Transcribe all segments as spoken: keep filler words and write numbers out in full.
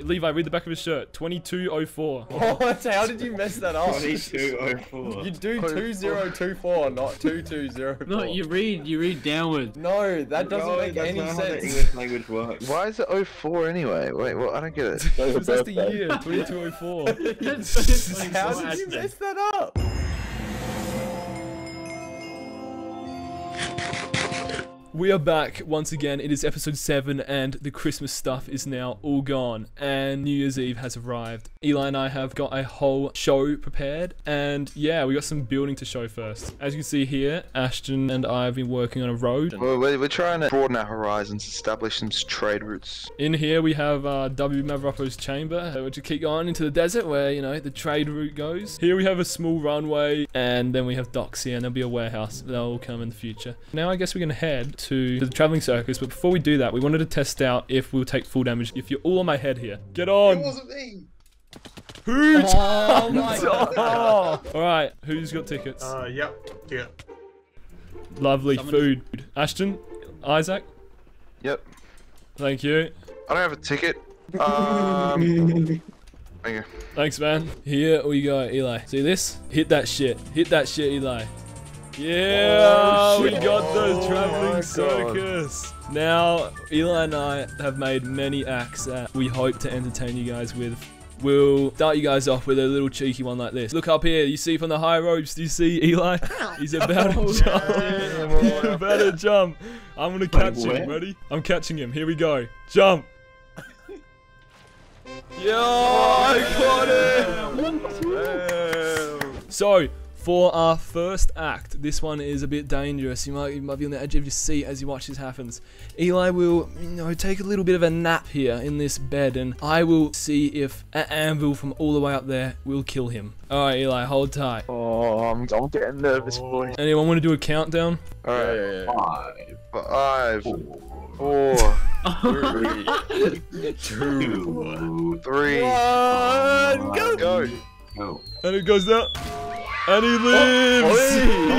Levi, read the back of his shirt. twenty-two oh four. What? How did you mess that up? twenty-two oh four. You do two zero two four, not two two zero four. No, you read, you read downwards. No, that doesn't no, make any sense. That's not how the English language works. Why is it oh four anyway? Wait, well, I don't get it. Because that's the year, twenty-two oh four. How did you mess that up? We are back once again. It is episode seven and the Christmas stuff is now all gone and New Year's Eve has arrived. Eli and I have got a whole show prepared and yeah, we got some building to show first. As you can see here, Ashton and I have been working on a road. Well, we're trying to broaden our horizons, establish some trade routes. In here we have uh, W Mavroppo's chamber, which you keep going into the desert where, you know, the trade route goes. Here we have a small runway and then we have docks here and there'll be a warehouse. They'll all come in the future. Now I guess we're going to head to to the traveling circus, but before we do that, we wanted to test out if we'll take full damage. If you're all on my head here, get on. It wasn't me. Who? Oh my God. All right, who's got tickets? Uh, yep. Yeah. Lovely. Someone... food. Ashton, Isaac. Yep. Thank you. I don't have a ticket. Um. Thank you. Thanks, man. Here we go, Eli. See this? Hit that shit. Hit that shit, Eli. Yeah, oh, we got the traveling oh, circus. God. Now, Eli and I have made many acts that we hope to entertain you guys with. We'll start you guys off with a little cheeky one like this. Look up here. You see from the high ropes, do you see Eli? He's about to jump. Yeah, He's about to jump. I'm going to catch him. Ready? I'm catching him. Here we go. Jump. Yo, I caught it. So... for our first act, this one is a bit dangerous. You might, you might be on the edge of your seat as you watch this happens. Eli will, you know, take a little bit of a nap here in this bed, and I will see if an anvil from all the way up there will kill him. All right, Eli, hold tight. Oh, I'm, I'm getting nervous, boy. Anyone want to do a countdown? All right, yeah, yeah, yeah. five, five, four, three, two, three, one, go. go. go. And it goes down. And he lives!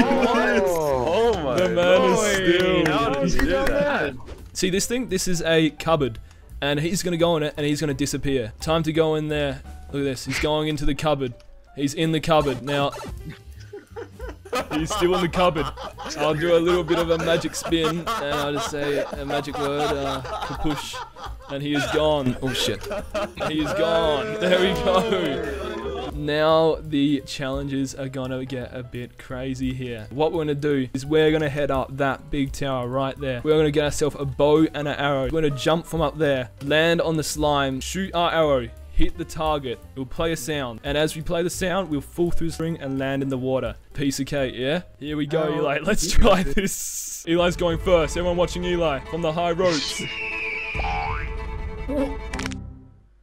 Oh, oh my god. The man boy. is still. How did you do that? See this thing? This is a cupboard. And he's gonna go in it and he's gonna disappear. Time to go in there. Look at this. He's going into the cupboard. He's in the cupboard. Now he's still in the cupboard. I'll do a little bit of a magic spin and I'll just say a magic word, uh, push. And he is gone. Oh shit. He is gone. There we go. Now the challenges are gonna get a bit crazy here. What we're gonna do is we're gonna head up that big tower right there. We're gonna get ourselves a bow and an arrow. We're gonna jump from up there, land on the slime, shoot our arrow, hit the target. We'll play a sound, and as we play the sound, we'll fall through the string and land in the water. Piece of cake, yeah? Here we go, oh, Eli. Let's try this. Eli's going first. Everyone watching Eli from the high ropes. Oh.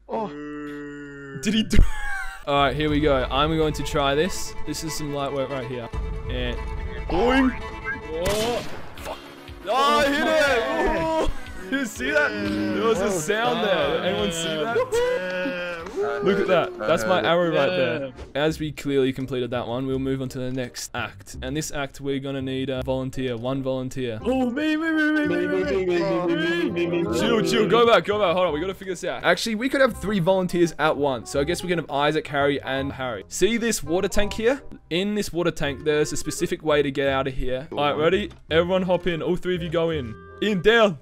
Oh. Did he do it? Alright, here we go. I'm going to try this. This is some light work right here. And... boing! Oh, fuck. Oh, I hit it! Oh. You see that? There was a sound there. Did anyone see that? Look at that. That's my arrow right there. As we clearly completed that one, we'll move on to the next act. And this act, we're going to need a volunteer. One volunteer. Oh, me, me, me, me, me, me, me, me, me. Chill, chill. Go back, go back. Hold on. We got to figure this out. Actually, we could have three volunteers at once. So I guess we're going to have Isaac, Harry, and Harry. See this water tank here? In this water tank, there's a specific way to get out of here. All right, ready? Everyone hop in. All three of you go in. In, down.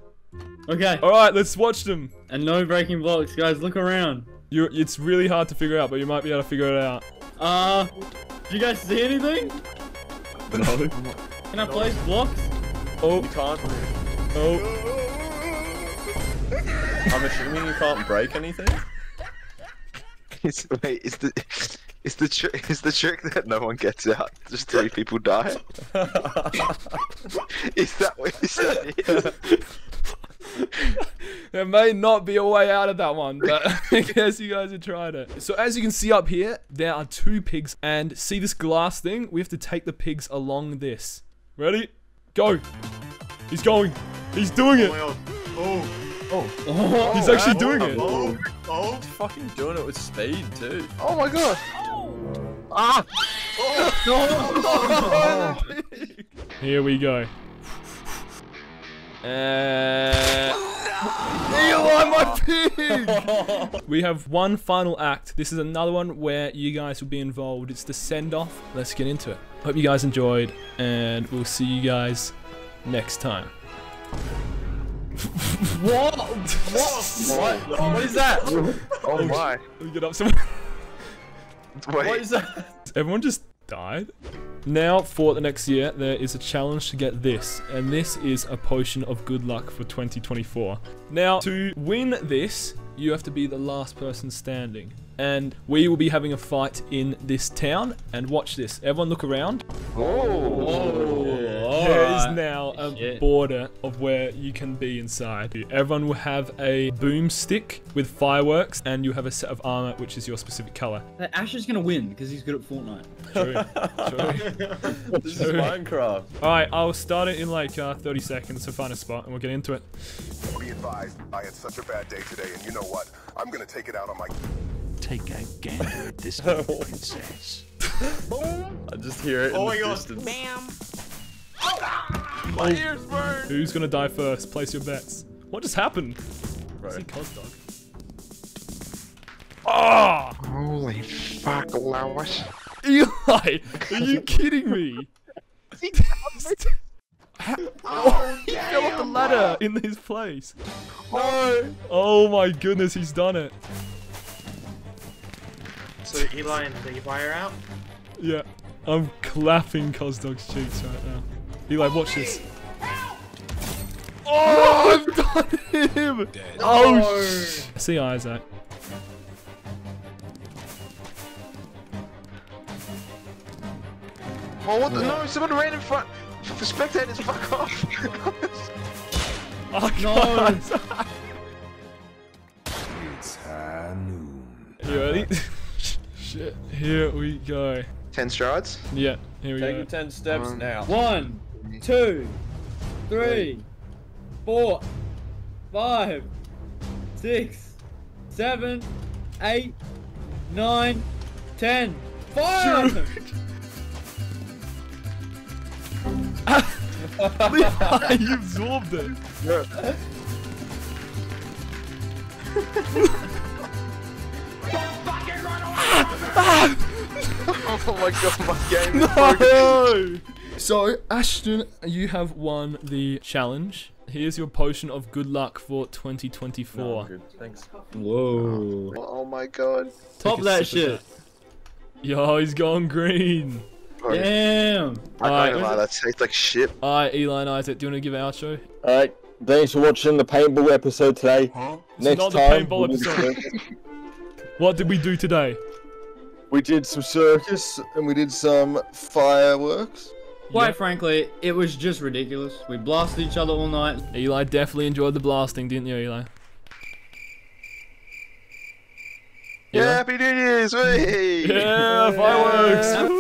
Okay. All right, let's watch them. And no breaking blocks, guys. Look around. You're, it's really hard to figure out, but you might be able to figure it out. Uh, do you guys see anything? No. Can I no. place blocks? Oh. You can't. Oh. I'm assuming you can't break anything. It's, wait, is the is the trick is the trick that no one gets out? Just three people die. Is that what you said? There may not be a way out of that one, but I guess you guys have tried it. So as you can see up here, there are two pigs. And see this glass thing? We have to take the pigs along this. Ready? Go. He's going. He's doing it. Oh, oh, oh. He's actually doing it. Oh, oh. He's fucking doing it with speed, too. Oh, my God. Ah. Oh. Oh. Oh. Here we go. And... You are my pig! We have one final act. This is another one where you guys will be involved. It's the send-off. Let's get into it. Hope you guys enjoyed, and we'll see you guys next time. What? What? What? What is that? Oh my. Get up somewhere. Wait. What is that? Everyone just died? Now, for the next year, there is a challenge to get this, and this is a potion of good luck for twenty twenty-four. Now, to win this, you have to be the last person standing, and we will be having a fight in this town, and watch this. Everyone look around. Oh! Oh. Yeah. There is now a Shit. border of where you can be inside. Everyone will have a boomstick with fireworks, and you have a set of armor, which is your specific color. Ash is going to win, because he's good at Fortnite. True. True. This is Minecraft. Alright, I'll start it in like uh, thirty seconds to find a spot and we'll get into it. Be advised, I had such a bad day today, and you know what? I'm gonna take it out on my... Take a gander at this princess. I just hear it oh in the God. distance. Bam! Oh, my ears burn! Who's gonna die first? Place your bets. What just happened? Right. I see Cosdog. Oh! Holy fuck, Lois. Eli, are you kidding me? How? Oh, he fell off the ladder in his place. No! Oh my goodness, he's done it. So Eli and the fire out? Yeah, I'm clapping Cosdog's cheeks right now. Eli, watch this. Oh, I've done him! Dead. Oh, no. sh I see Isaac. Oh, what the? What? No, someone ran in front. The spectators, fuck off. Oh, God. No. It's high noon. You ready? Shit. Here we go. Ten strides? Yeah, here we Take go. Taking ten steps um, now. One, two, three, four, five, six, seven, eight, nine, ten. Fire! Levi, you absorbed it. Yeah. Oh my god, my game is broken. No! So, Ashton, you have won the challenge. Here's your potion of good luck for twenty twenty-four. No, I'm good. Thanks. Whoa. Oh my god. Top that shit. Yo, he's gone green. Damn! I can't even lie, that tastes like shit. Alright, Eli and Isaac, do you want to give our show? Alright, thanks for watching the paintball episode today. Huh? Next not time, the paintball episode. What did we do today? We did some circus and we did some fireworks. Quite yep. frankly, it was just ridiculous. We blasted each other all night. Eli definitely enjoyed the blasting, didn't you, Eli? Yeah, Eli? Happy New Year's! Wee! Yeah, fireworks!